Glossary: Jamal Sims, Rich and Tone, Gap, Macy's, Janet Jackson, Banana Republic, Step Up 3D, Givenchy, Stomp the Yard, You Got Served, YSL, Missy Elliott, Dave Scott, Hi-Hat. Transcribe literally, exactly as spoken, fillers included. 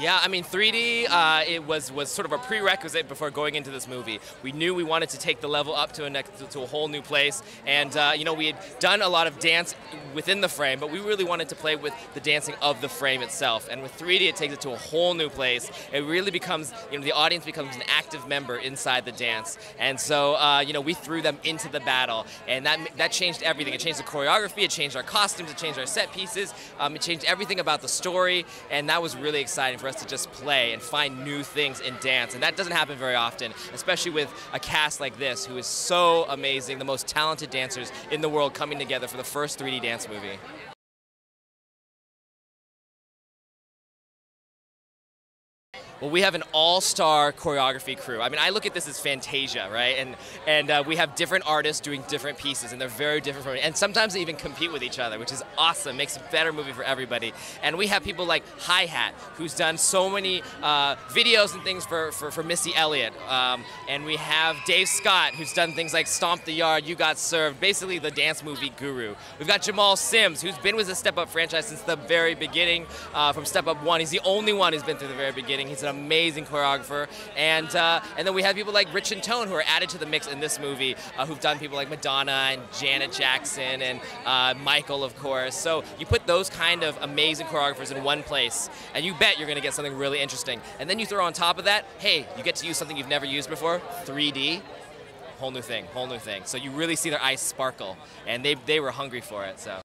Yeah, I mean, three D, uh, it was, was sort of a prerequisite before going into this movie. We knew we wanted to take the level up to a, next, to a whole new place, and uh, you know, we had done a lot of dance within the frame, but we really wanted to play with the dancing of the frame itself. And with three D, it takes it to a whole new place. It really becomes, you know, the audience becomes an active member inside the dance. And so, uh, you know, we threw them into the battle, and that, that changed everything. It changed the choreography, it changed our costumes, it changed our set pieces, um, it changed everything about the story, and that was really exciting for us to just play and find new things in dance. And that doesn't happen very often, especially with a cast like this who is so amazing, the most talented dancers in the world coming together for the first three D dance movie. Well, we have an all-star choreography crew. I mean, I look at this as Fantasia, right? And and uh, we have different artists doing different pieces, and they're very different from it. And sometimes they even compete with each other, which is awesome. Makes a better movie for everybody. And we have people like Hi-Hat, who's done so many uh, videos and things for, for, for Missy Elliott. Um, and we have Dave Scott, who's done things like Stomp the Yard, You Got Served, basically the dance movie guru. We've got Jamal Sims, who's been with the Step Up franchise since the very beginning, uh, from Step Up one. He's the only one who's been through the very beginning. He's an amazing choreographer, and uh, and then we have people like Rich and Tone, who are added to the mix in this movie, uh, who've done people like Madonna and Janet Jackson and uh, Michael, of course. So you put those kind of amazing choreographers in one place, and you bet you're gonna get something really interesting. And then you throw on top of that, hey, you get to use something you've never used before, three D, whole new thing, whole new thing. So you really see their eyes sparkle, and they, they were hungry for it, so.